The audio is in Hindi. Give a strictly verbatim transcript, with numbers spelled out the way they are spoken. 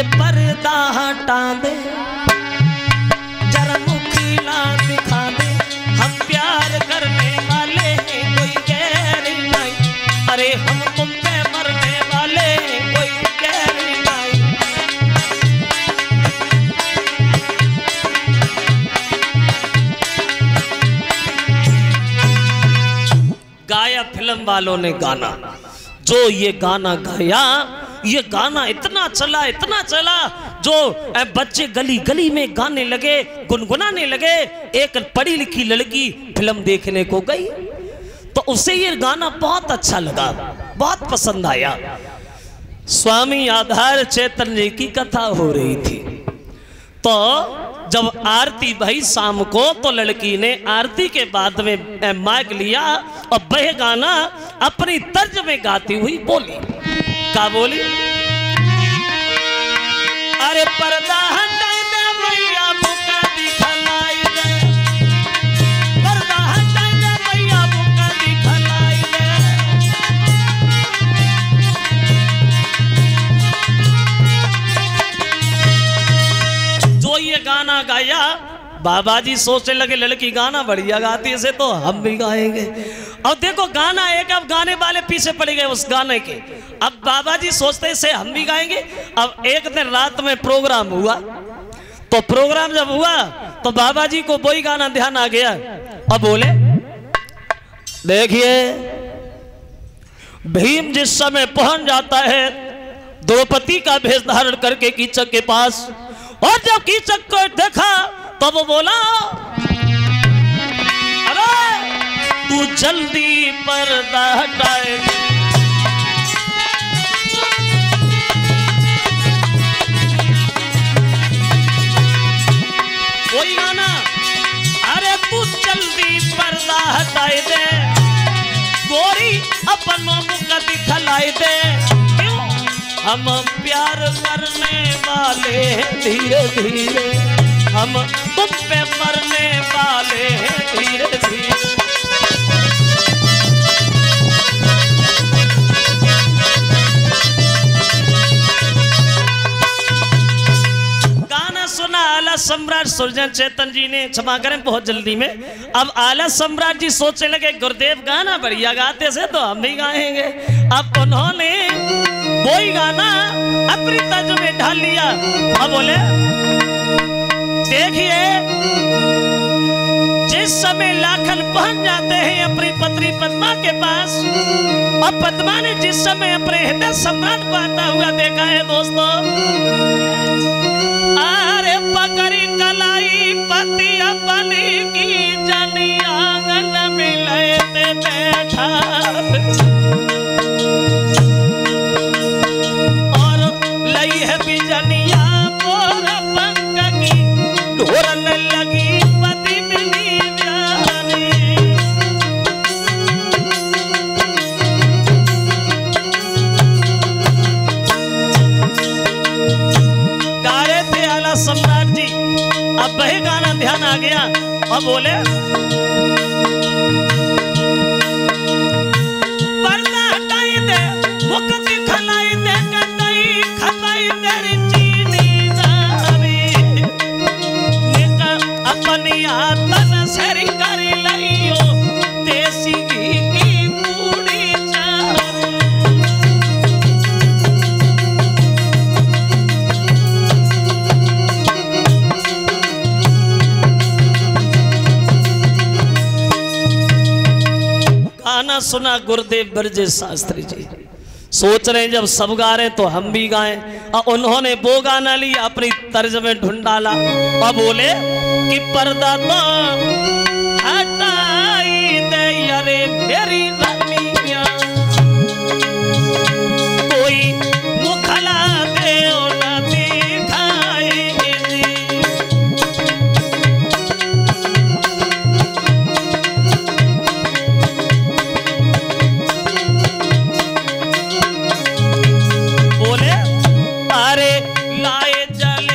ये पर्दा हटा दे, जरा मुखिला दिखा दे, हम प्यार करने वाले हैं कोई गैर नहीं, अरे हम तुम पे मरने वाले हैं कोई गैर नहीं। गाया फिल्म वालों ने गाना, जो ये गाना गाया, ये गाना इतना चला इतना चला जो बच्चे गली गली में गाने लगे, गुनगुनाने लगे। एक पढ़ी लिखी लड़की फिल्म देखने को गई तो उसे ये गाना बहुत अच्छा लगा, बहुत पसंद आया। स्वामी आधार चेतन जी की कथा हो रही थी, तो जब आरती भाई शाम को, तो लड़की ने आरती के बाद में माइक लिया और वह गाना अपनी तर्ज में गाती हुई बोली। क्या बोली? अरे पर्दा हटा दे मैया मुका दिखलाई दे, पर्दा हटा दे मैया मुका दिखलाई दे। जो ये गाना गाया बाबा जी सोचने लगे लड़की गाना बढ़िया गाती है तो हम भी गाएंगे। और देखो गाना एक, अब गाने वाले पीछे पड़ गए उस गाने के। अब बाबा जी सोचते से हम भी गाएंगे। अब एक दिन रात में प्रोग्राम हुआ, तो प्रोग्राम जब हुआ तो बाबा जी को वही गाना ध्यान आ गया। अब बोले, देखिए भीम जिस समय पहुंच जाता है द्रौपदी का भेष धारण करके कीचक के पास, और जब कीचक को देखा तब तो बोला, अरे तू जल्दी पर्दा हटाए। वही गाना, अरे तू जल्दी पर्दा हटाए दे, गोरी अपनों मुख दिखलाई दे, क्यों हम प्यार करने वाले धीरे धीरे, हम तुम पे मरने वाले हैं धीरे धीरे। गाना सुना आला सम्राट सुरजन चेतन जी ने। क्षमा करें बहुत जल्दी में। अब आला सम्राट जी सोचने लगे गुरुदेव गाना बढ़िया गाते से तो हम भी गाएंगे। अब उन्होंने वही गाना अपनी तर्ज में ढाल लिया। अब बोले, देखिए जिस समय लाखन पहुंच जाते हैं अपनी पत्नी पद्मा के पास, और पद्मा ने जिस समय अपने हृदय सम्राट को आता हुआ देखा है दोस्तों, अरे पकड़ी कलाई पति अपनी की जनी आंगन मिले ते बैठा, और लई है बिजनिया लगी पति मिली प्यारी। गा रहे थे आला सम्राट जी। अब वह गाना ध्यान आ गया और बोले, पर्दा हटाई दे मुक्ति खलाई दे, कतई खपाई तेरी आतन सरी कर लियो देसी घी की पूड़ी चार। गाना सुना गुरुदेव बृजेश शास्त्री जी। सोच रहे जब सब गा रहे तो हम भी गाएं। और उन्होंने वो गाना लिया अपनी तर्ज में ढूंढ डाला और बोले कि पर्दा तो हटाई दे यारे मेरी रानिया, कोई मुखला दे ना दिखाई दे। बोले, अरे लाए जल